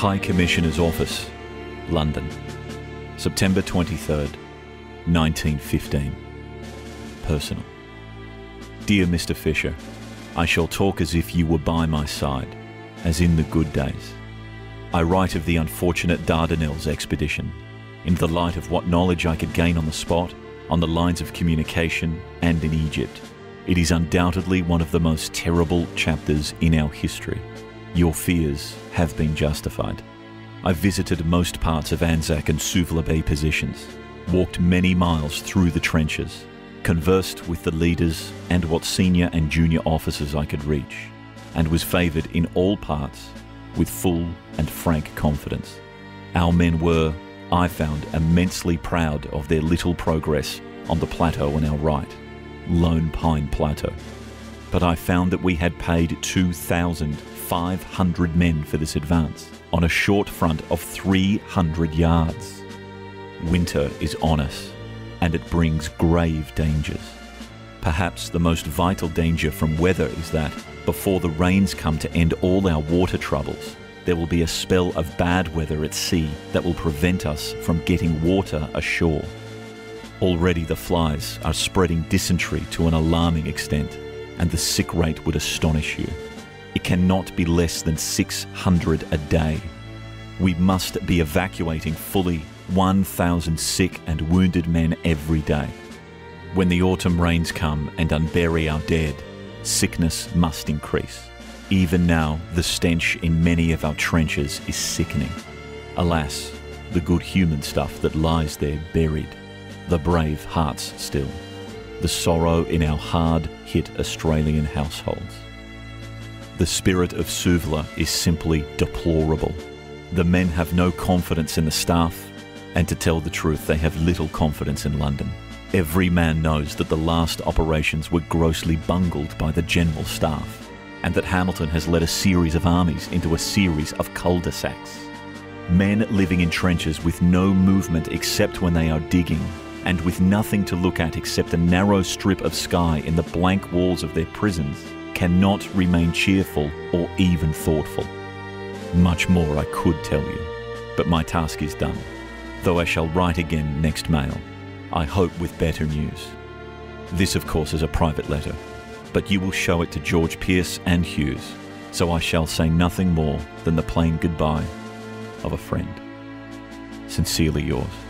High Commissioner's Office, London, September 23rd, 1915. Personal. Dear Mr. Fisher, I shall talk as if you were by my side, as in the good days. I write of the unfortunate Dardanelles expedition, in the light of what knowledge I could gain on the spot, on the lines of communication, and in Egypt. It is undoubtedly one of the most terrible chapters in our history. Your fears have been justified. I visited most parts of Anzac and Suvla Bay positions, walked many miles through the trenches, conversed with the leaders and what senior and junior officers I could reach, and was favoured in all parts with full and frank confidence. Our men were, I found, immensely proud of their little progress on the plateau on our right, Lone Pine Plateau. But I found that we had paid 2,500 men for this advance on a short front of 300 yards. Winter is on us, and it brings grave dangers. Perhaps the most vital danger from weather is that, before the rains come to end all our water troubles, there will be a spell of bad weather at sea that will prevent us from getting water ashore. Already the flies are spreading dysentery to an alarming extent, and the sick rate would astonish you. It cannot be less than 600 a day. We must be evacuating fully 1,000 sick and wounded men every day. When the autumn rains come and unbury our dead, sickness must increase. Even now, the stench in many of our trenches is sickening. Alas, the good human stuff that lies there buried, the brave hearts still, the sorrow in our hard-hit Australian households. The spirit of Suvla is simply deplorable. The men have no confidence in the staff, and to tell the truth, they have little confidence in London. Every man knows that the last operations were grossly bungled by the general staff, and that Hamilton has led a series of armies into a series of cul-de-sacs. Men living in trenches with no movement except when they are digging, and with nothing to look at except a narrow strip of sky in the blank walls of their prisons, cannot remain cheerful or even thoughtful. Much more I could tell you, but my task is done, though I shall write again next mail, I hope with better news. This, of course, is a private letter, but you will show it to George Pearce and Hughes, so I shall say nothing more than the plain goodbye of a friend. Sincerely yours.